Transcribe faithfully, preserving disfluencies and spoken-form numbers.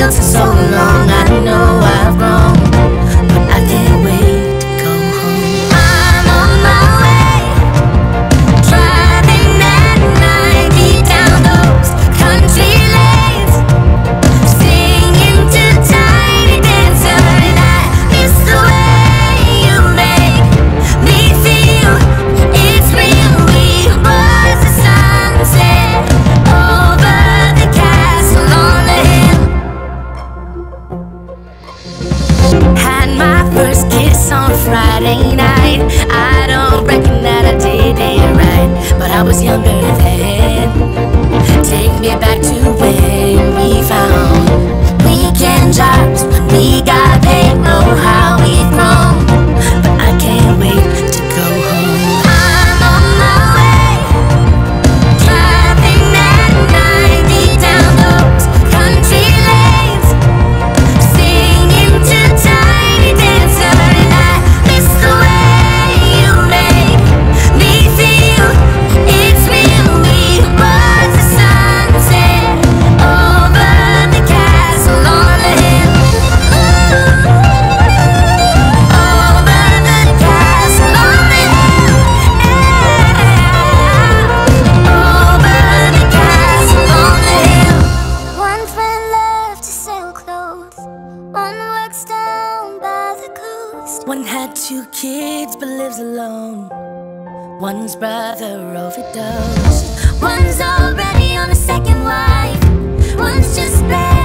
feel for so long. I know I've grown, but I can't wait to go home. I'm on my way, driving at ninety down those country lanes, singing to Tiny Dancer, and I miss the way you make me feel. It's real, we was the sunset over the castle on the hill. Had my first kiss on Friday night. I don't reckon that I did it right, but I was younger then. Take me back to when we found weekend jobs, when we got paid. Know how we've grown, but I can't wait to go home. I'm on my way, driving at ninety down those country lanes, singing to Tiny Dancer, and I miss the way you make me feel. It's real, we was the sunset over the castle on the hill. Over the castle on the hill. Over the castle on the hill. One friend left to sell clothes, one works down by the coast. One had two kids but lives alone. One's brother overdosed. One's already on a second wife. One's just barely